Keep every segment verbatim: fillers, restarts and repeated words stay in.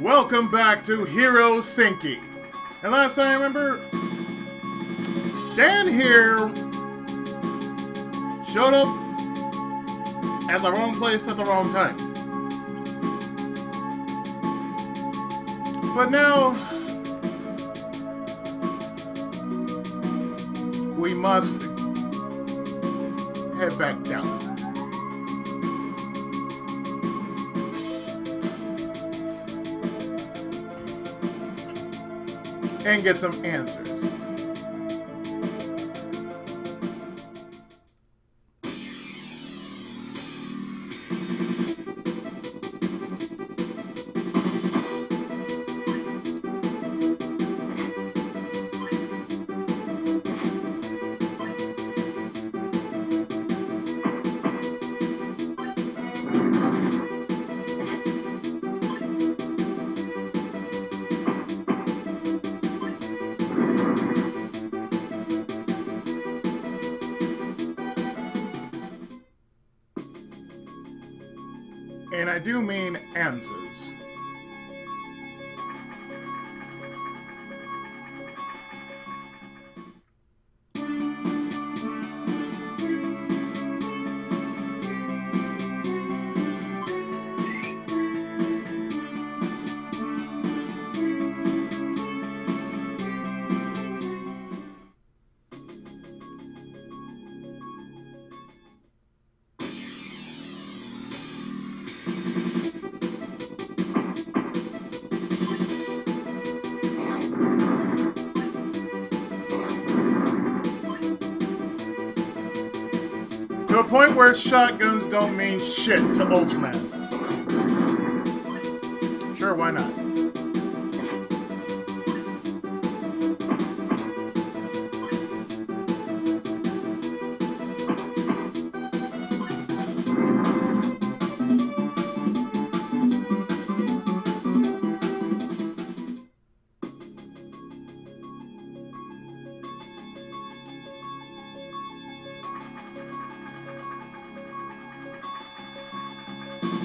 Welcome back to Hero Senki. And last I remember, Dan here showed up at the wrong place at the wrong time. But now we must head back down. And get some answers. And I do mean answers. To a point where shotguns don't mean shit to Ultraman. Sure, why not?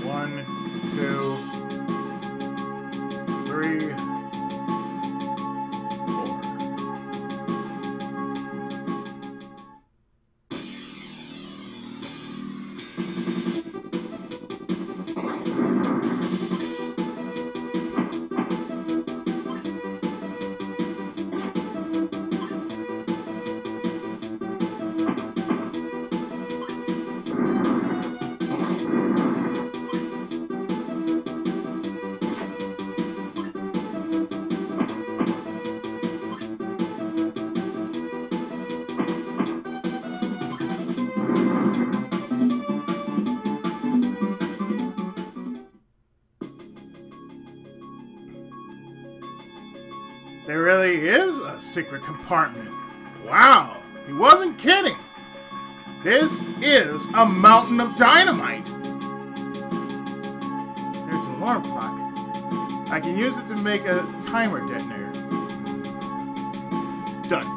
One, two, three, four. There really is a secret compartment. Wow, he wasn't kidding. This is a mountain of dynamite. There's an alarm clock. I can use it to make a timer detonator. Done.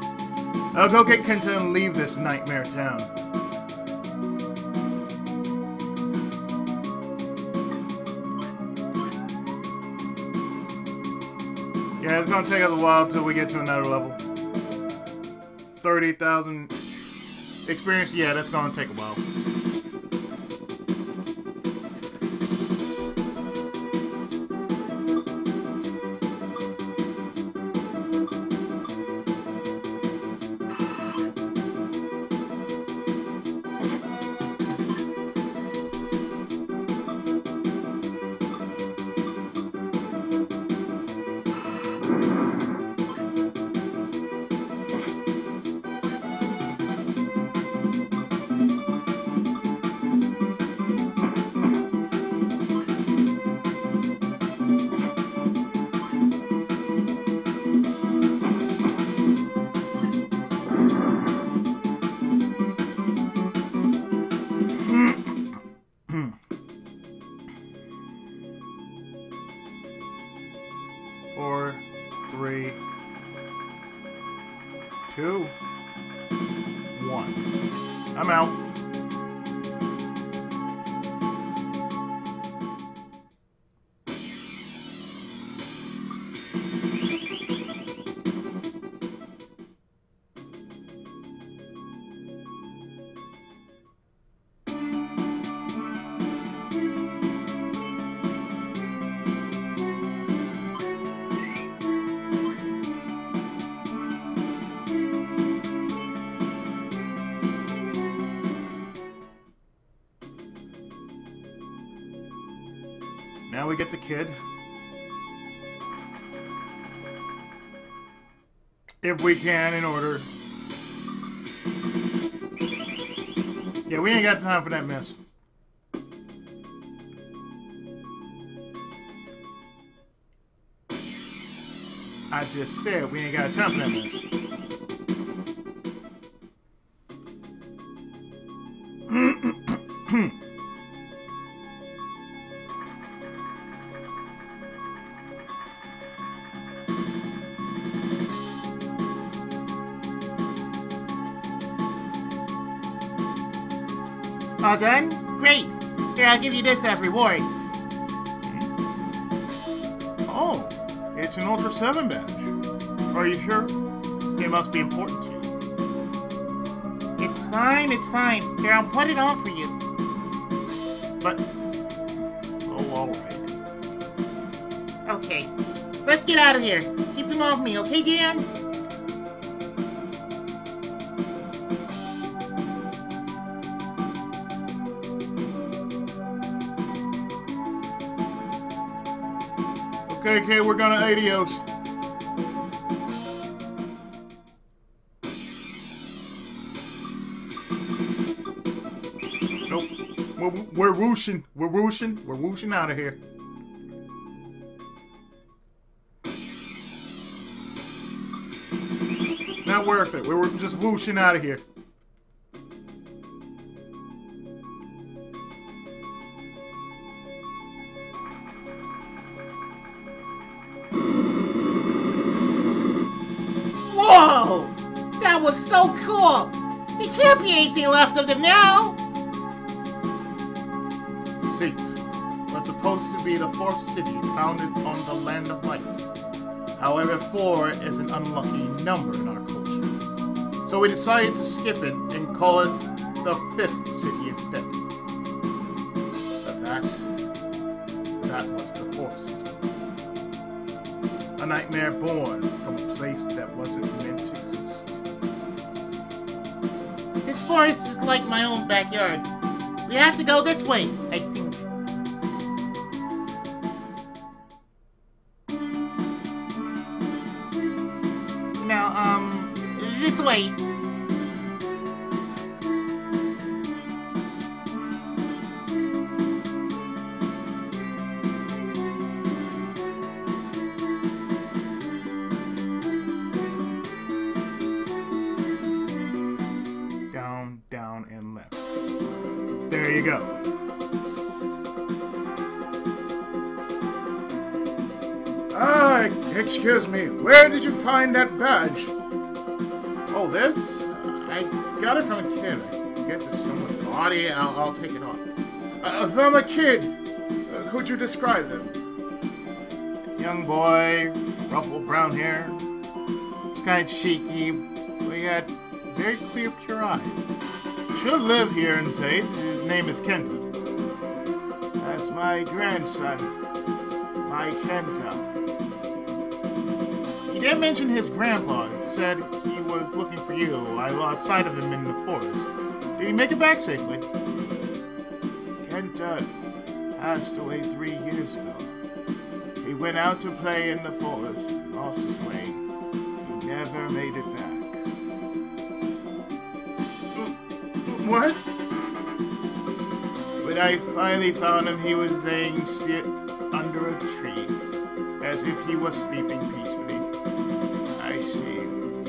I'll go get Kenta and leave this nightmare town. Yeah, it's gonna take us a while till we get to another level. thirty thousand experience, yeah, that's gonna take a while. Four, three, two, one. I'm out. Now we get the kid. If we can, in order. Yeah, we ain't got time for that mess. I just said we ain't got time for that mess. All done? Great. Here, I'll give you this as reward. Oh, it's an Ultra Seven badge. Are you sure? It must be important to you. It's fine, it's fine. Here, I'll put it on for you. But... oh, alright. Okay. Let's get out of here. Keep them off me, okay, Dan? Okay, we're gonna adios. Nope. We're, we're whooshing. We're whooshing. We're whooshing out of here. Not worth it. We were just whooshing out of here. Left of them now. Zeit was supposed to be the fourth city founded on the land of light. However, four is an unlucky number in our culture, so we decided to skip it and call it the fifth city instead. But that, that was the fourth city. A nightmare born from a place that wasn't meant to exist. This forest is like my own backyard. We have to go this way, I think. Now, um, this way. Excuse me, where did you find that badge? Oh, this? I got it from a kid. I guess it's someone's body. I'll, I'll take it off. Uh, from a kid. Uh, could you describe him? Young boy, ruffled brown hair. Kind of cheeky, but he had very clear, pure eyes. Should live here in Zeit. His name is Kenta. That's my grandson. My Kenta. He did mention his grandpa. He said he was looking for you. I lost sight of him in the forest. Did he make it back safely? Kenta passed away three years ago. He went out to play in the forest, lost his way. He never made it back. What? When I finally found him, he was laying shit under a tree, as if he was sleeping peacefully.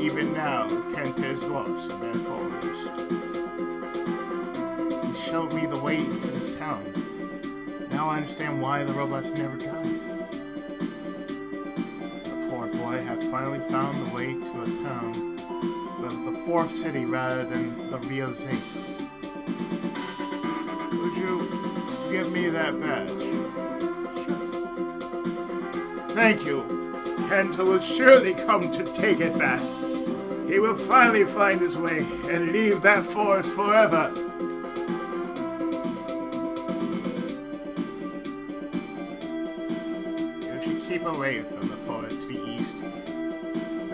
Even now, Kenta is lost in that forest. He showed me the way to this town. Now I understand why the robots never died. The poor boy has finally found the way to a town, but the fourth city rather than the real thing. Would you give me that badge? Sure. Thank you. Kenta will surely come to take it back. He will finally find his way and leave that forest forever. You should keep away from the forest to the east.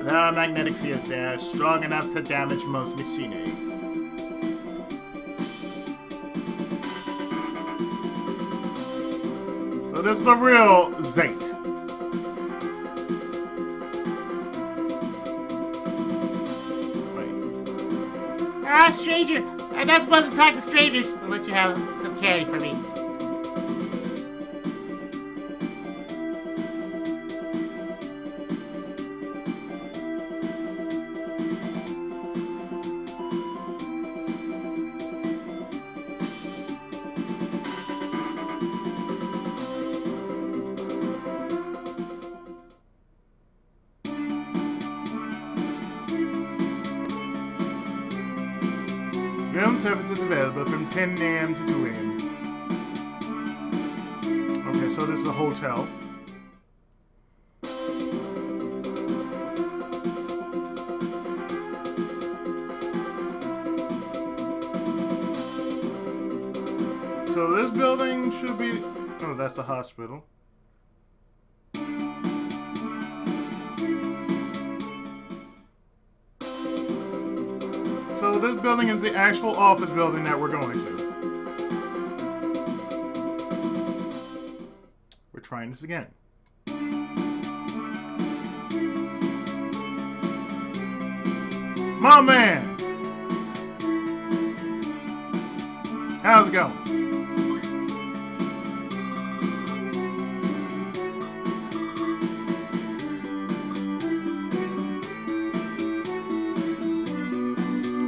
There are magnetic fields there strong enough to damage most machinery. So this is the real Zeit. Wait. Ah, stranger! I don't suppose to talk to strangers unless you have some caring for me. Film services available from ten A M to two A M. Okay, so this is a hotel. So this building should be... Oh, that's the hospital. So this building is the actual office building that we're going to. We're trying this again. My man! How's it going?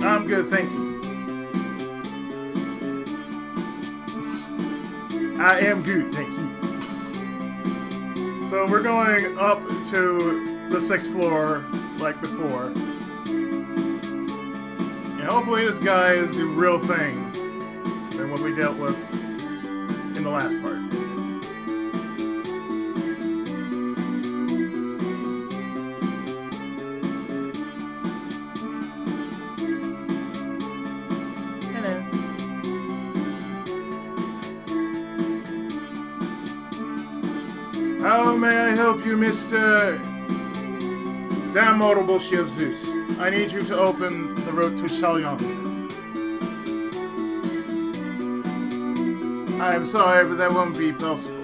I'm good, thank you. I am good, thank you. So we're going up to the sixth floor, like before. And hopefully this guy is the real thing than what we dealt with in the last part. How may I help you, Mister Damnable Chef Zeus? I need you to open the road to Shalyon. I am sorry, but that won't be possible.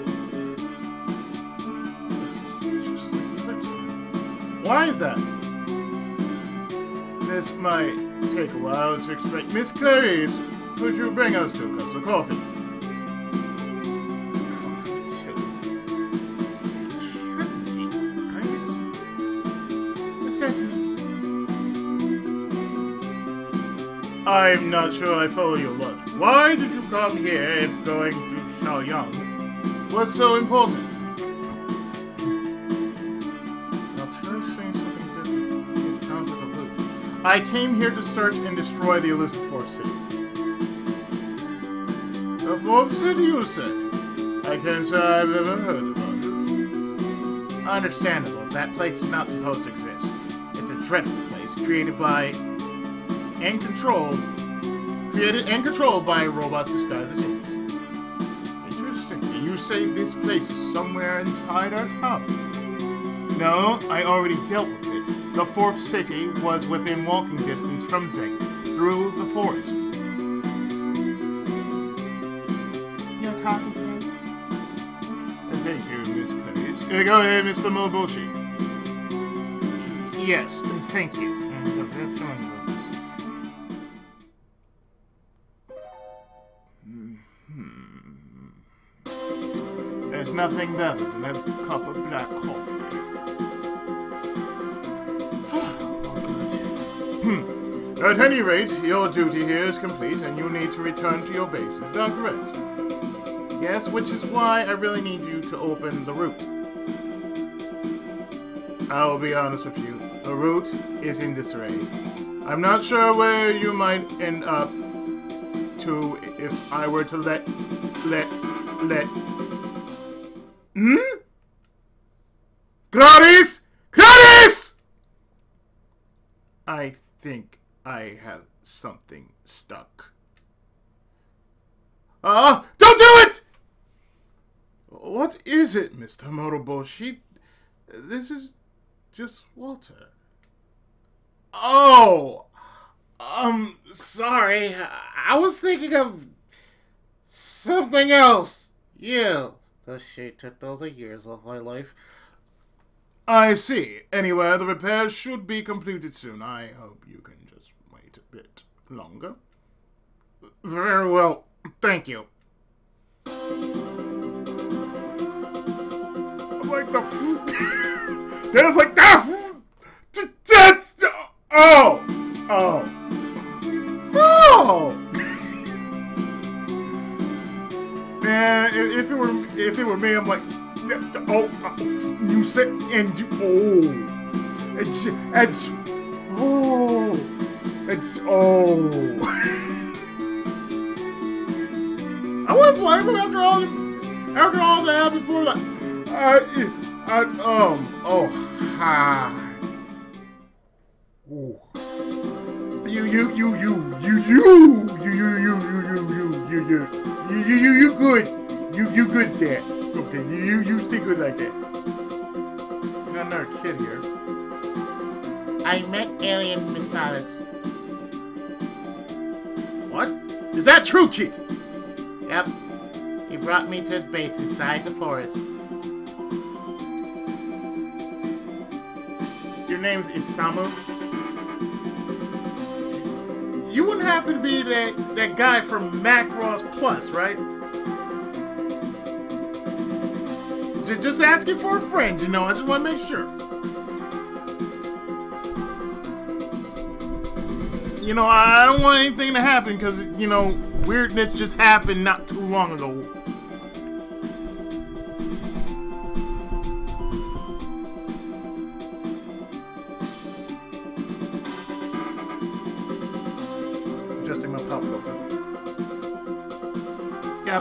Why is that? This might take a while to expect. Miss Clarice, could you bring us two cups of coffee? I'm not sure I follow your logic. Why did you come here if going to Shaoyang? What's so important? Now try saying something different. It sounds like a loop. I came here to search and destroy the elusive Fourth City. The Fourth City, you said? I can't say I've ever heard about it. Understandable. That place is not supposed to exist. It's a dreadful place created by... and controlled, created and controlled by a robot disguised as humans. Interesting. You say this place is somewhere inside our town? No, I already dealt with it. The Fourth City was within walking distance from Zeit, through the forest. You're talking to me? Thank you, Miss Clarice. Go ahead, Mister Moboshi. Yes, and thank you. Nothing better than a cup of black coffee. At any rate, your duty here is complete, and you need to return to your base. Is that correct? Yes, which is why I really need you to open the route. I'll be honest with you. The route is in disarray. I'm not sure where you might end up to if I were to let... let... let... Hmm? Clarice! Clarice! I think I have something stuck. Ah! Uh, don't do it! What is it, Mister Moroboshi? This is just water. Oh! Um, sorry. I was thinking of something else. You. This shit took all the years of my life. I see. Anyway, the repairs should be completed soon. I hope you can just wait a bit longer. Very well. Thank you. Like the... There's like... Ah! That's... Oh! Oh. Oh! Man, if it were, if it were me, I'm like... Oh, oh you said... And you... Oh. It's... It's... Oh. It's... Oh. I was laughing after all this... After all that happened before, like... I, I, um, oh, hi. Ooh. You, you, you, you, you, you, you, you, you, you, you, you, you, you, you, you, you good. You, you good there. Okay, you, you stay good like that. Got another kid here. I met Alien Missalis. What? Is that true, kid? Yep. He brought me to his base inside the forest. Your name's Isamu. You wouldn't happen to be that, that guy from Macross Plus, right? Just, just asking for a friend, you know. I just want to make sure. You know, I don't want anything to happen because, you know, weirdness just happened not too long ago.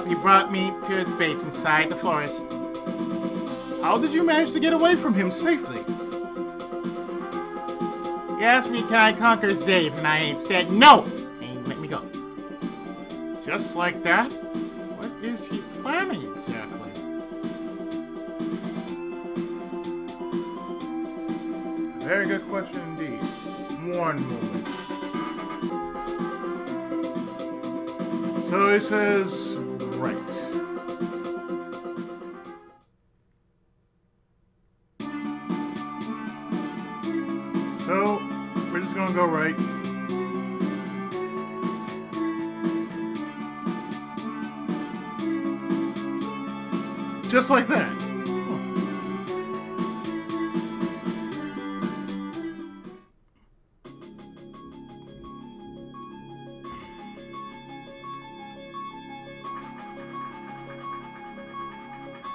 He brought me to his base inside the forest. How did you manage to get away from him safely? He asked me, can I conquer Dave, and I said no, and he let me go. Just like that? What is he planning exactly? Very good question indeed. One moment. So he says... Right. So, we're just gonna go right. Just like that.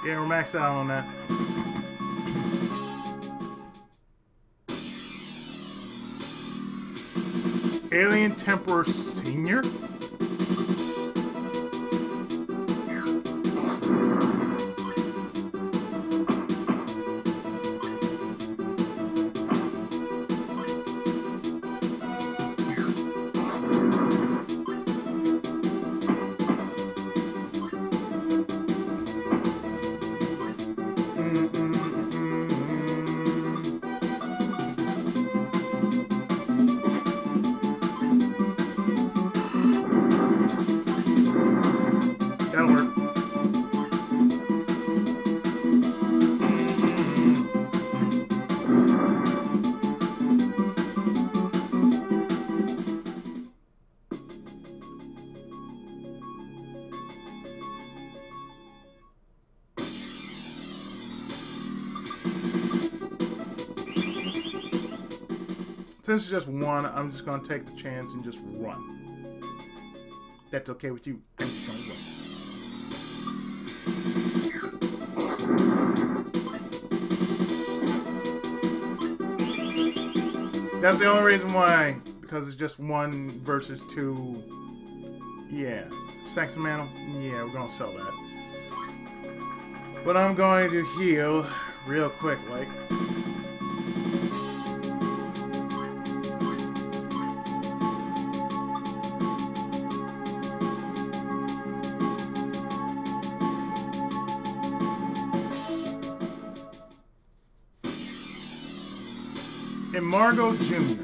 Yeah, we're maxed out on that. Alien Temperor Senior? Since it's just one, I'm just going to take the chance and just run. That's okay with you. I'm just going to run. That's the only reason why. Because it's just one versus two. Yeah. Saxon Mantle? Yeah, we're going to sell that. But I'm going to heal real quick, like... Margo Junior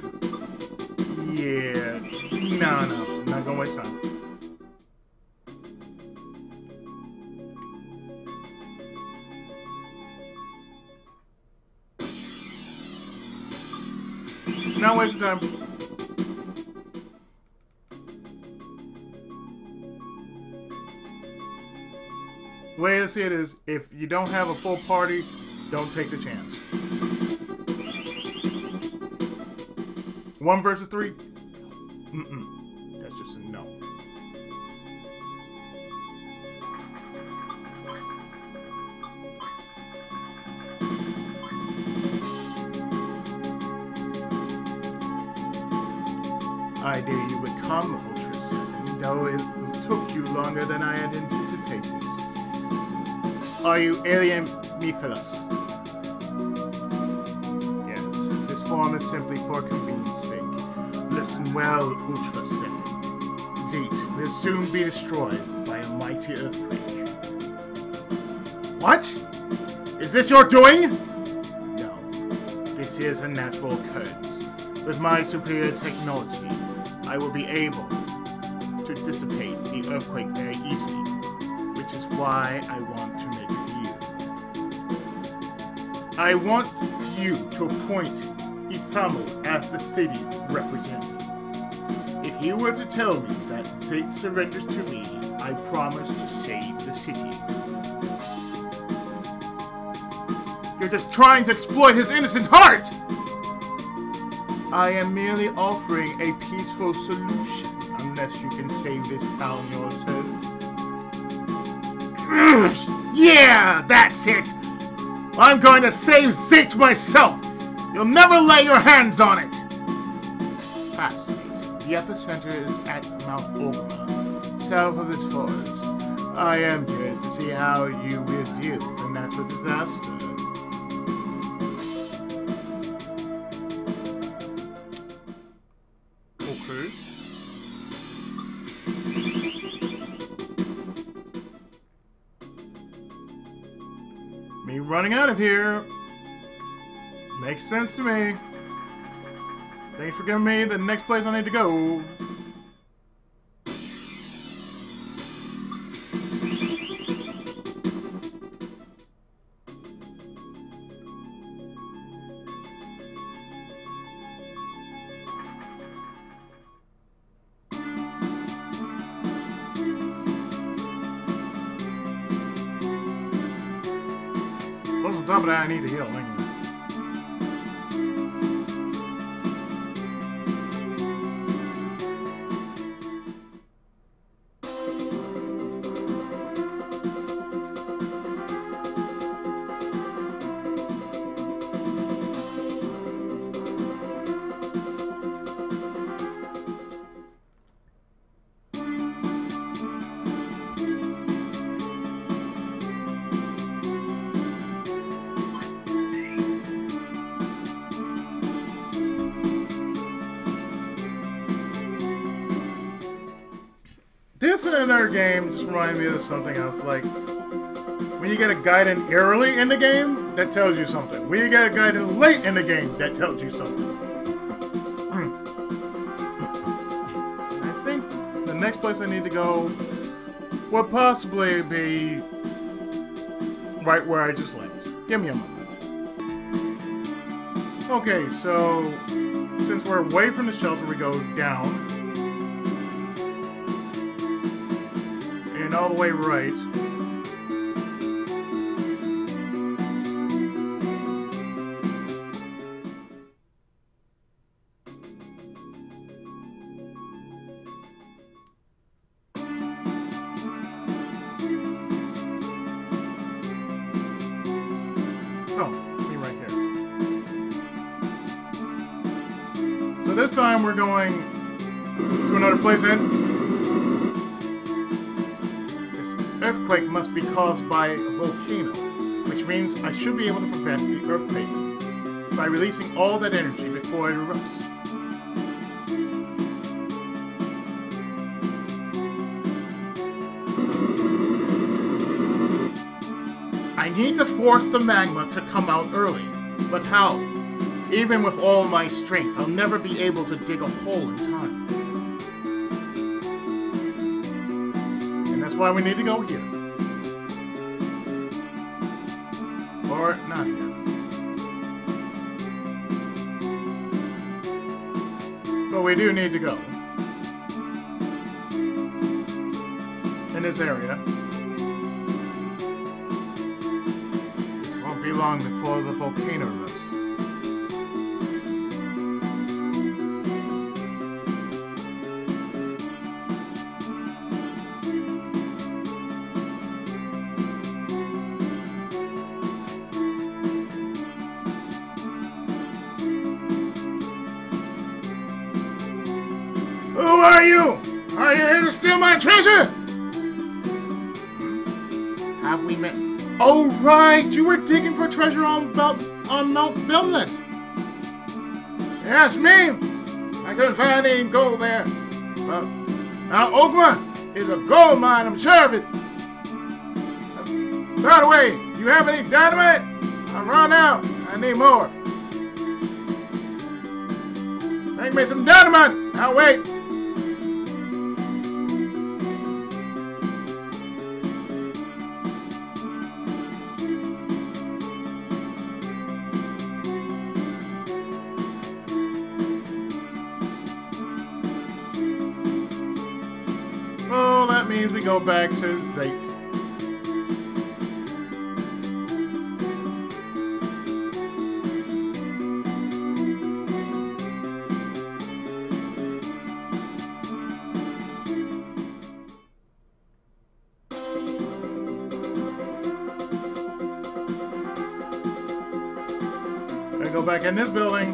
Yeah. No, no. I'm not going to waste time. Not wasting time. The way I see it is, if you don't have a full party, don't take the chance. One versus three? Mm-mm. That's just a no. I dare you become Ultra Seven, though it took you longer than I had anticipated. Are you Alien Mephilas? Yes, this form is simply for convenience sake. Listen well, Ultra Seven. Zeit will soon be destroyed by a mighty earthquake. What? Is this your doing? No. This is a natural occurrence. With my superior technology, I will be able to dissipate the earthquake very easily, which is why I want to make. I want you to appoint Isamu as the city representative. If he were to tell me that Zeit surrenders to me, I promise to save the city. You're just trying to exploit his innocent heart! I am merely offering a peaceful solution, unless you can save this town yourself. Yeah, that's it! I'm going to save Zeit myself! You'll never lay your hands on it! Pass. The epicenter is at Mount Olga, south of this forest. I am curious to see how you will deal with the natural disaster. Running out of here. Makes sense to me. Thanks for giving me the next place I need to go. But I need to heal anyway. Another game just reminded me of something else. Like when you get a guidance early in the game, that tells you something. When you get a guidance late in the game, that tells you something. I think the next place I need to go would possibly be right where I just left. Give me a moment. Okay, so since we're away from the shelter, we go down. All the way right. Oh, me right here. So this time we're going to another place then. Earthquake must be caused by a volcano, which means I should be able to prevent the earthquake by releasing all that energy before it erupts. I need to force the magma to come out early, but how? Even with all my strength, I'll never be able to dig a hole in time. Why we need to go here. Or not here. we do need to go in this area. Won't be long before the volcano erupts. You were digging for treasure on, Bel on Mount Filness. Yes, me. I couldn't find any gold there. But Mount Olga is a gold mine, I'm sure of it. By the way, you have any dynamite? I'm run out. I need more. Make me some dynamite. I'll wait. We go back to Zeit. I go back in this building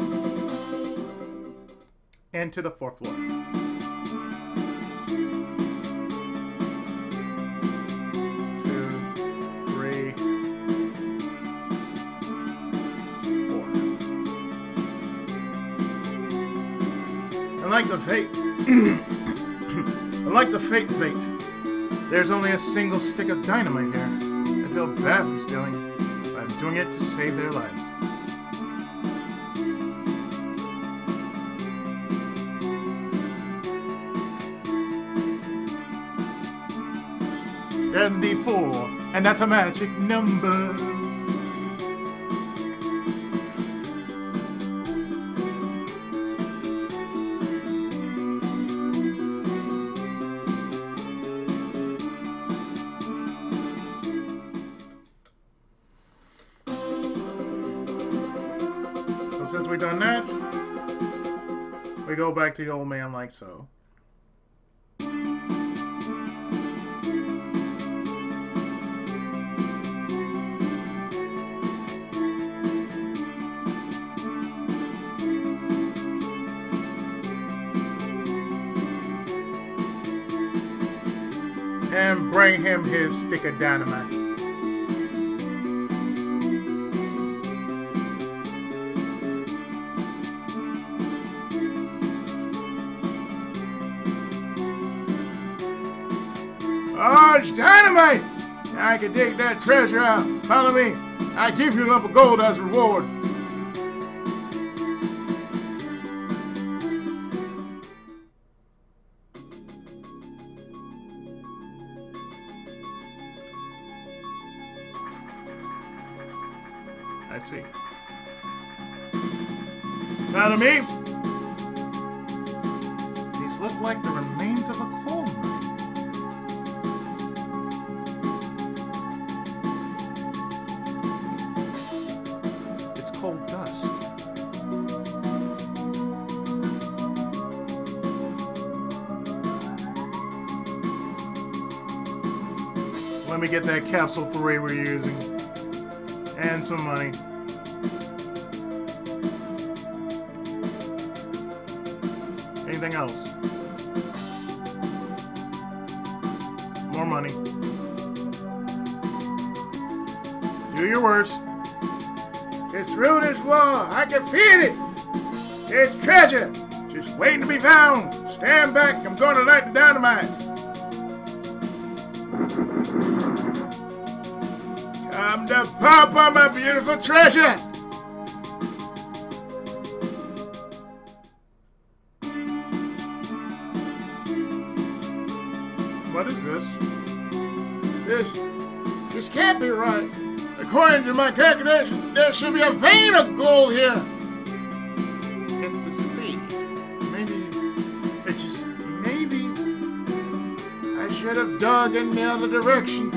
and to the fourth floor. I like the fate. I like the fate fate. There's only a single stick of dynamite here. I feel bad for stealing, but I'm doing it to save their lives. seventy-four, and that's a magic number. Back to the old man like so. And bring him his stick of dynamite. Dynamite! I can dig that treasure out. Follow me. I give you a lump of gold as a reward. I see. Follow me. These look like the remains of a coal mine. Let me get that capsule three we're using, and some money. Anything else? More money. Do your worst. It's through this wall. I can feel it. It's treasure. Just waiting to be found. Stand back. I'm going to light the dynamite. I'm the pop on my beautiful treasure! What is this? This... This can't be right. According to my calculations, there should be a vein of gold here! It's the sea. Maybe... instead of dug in the other direction.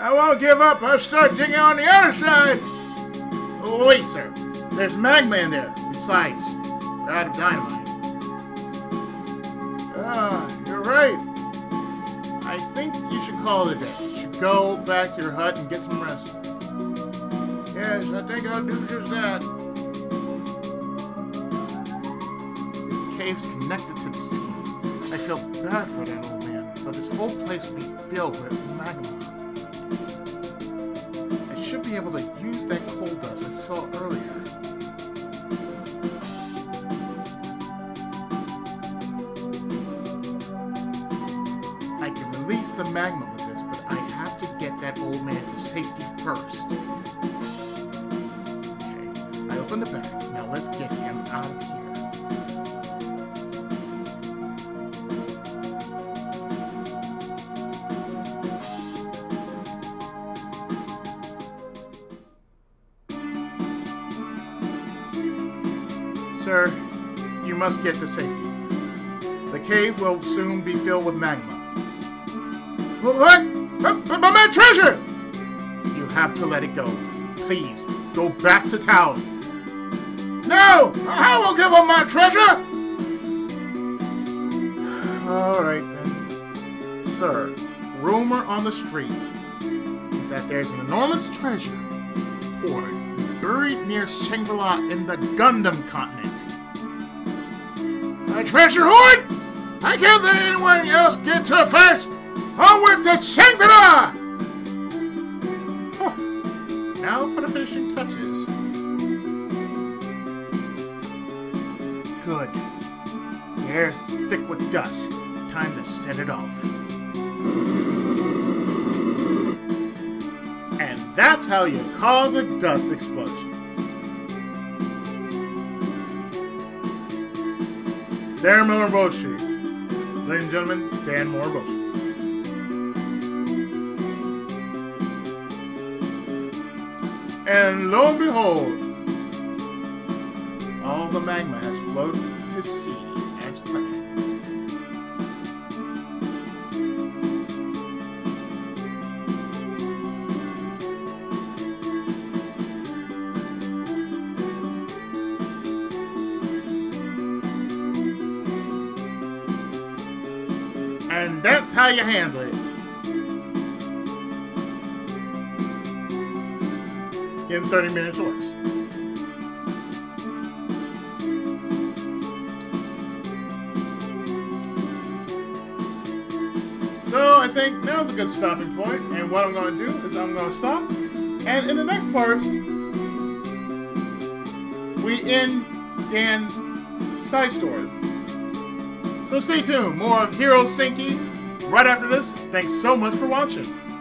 I won't give up. I'll start digging on the other side. Oh, wait, sir. There's magma in there. Besides, that dynamite. Ah, you're right. I think you should call it a day. You should go back to your hut and get some rest. Yes, I think I'll do just that. This cave's connected to the sea. I feel bad for that old man, but this whole place will be filled with magma. Be able to use that coal dust I saw earlier. I can release the magma with this, but I have to get that old man to safety first. Okay, I open the bag. Now let's get him out of here. You must get to safety. The cave will soon be filled with magma. What? But my treasure! You have to let it go. Please, go back to town. No! I will give up my treasure! Alright then. Sir, rumor on the street is that there's an enormous treasure hoard buried near Singla in the Gundam Continent. A treasure hoard? I can't let anyone else get to it first! Onward to Singla! Huh. Now for the finishing touches. Good. The air's thick with dust. Time to set it off. And that's how you cause a dust explosion. Dan Moroboshi. Ladies and gentlemen, Dan Moroboshi. And lo and behold, all the magma has floated to the sea as pressure. And that's how you handle it. Give him thirty minutes or less. So I think that was a good stopping point. And what I'm going to do is I'm going to stop. And in the next part, we end Dan's side story. So stay tuned, more of Hero Senki right after this. Thanks so much for watching.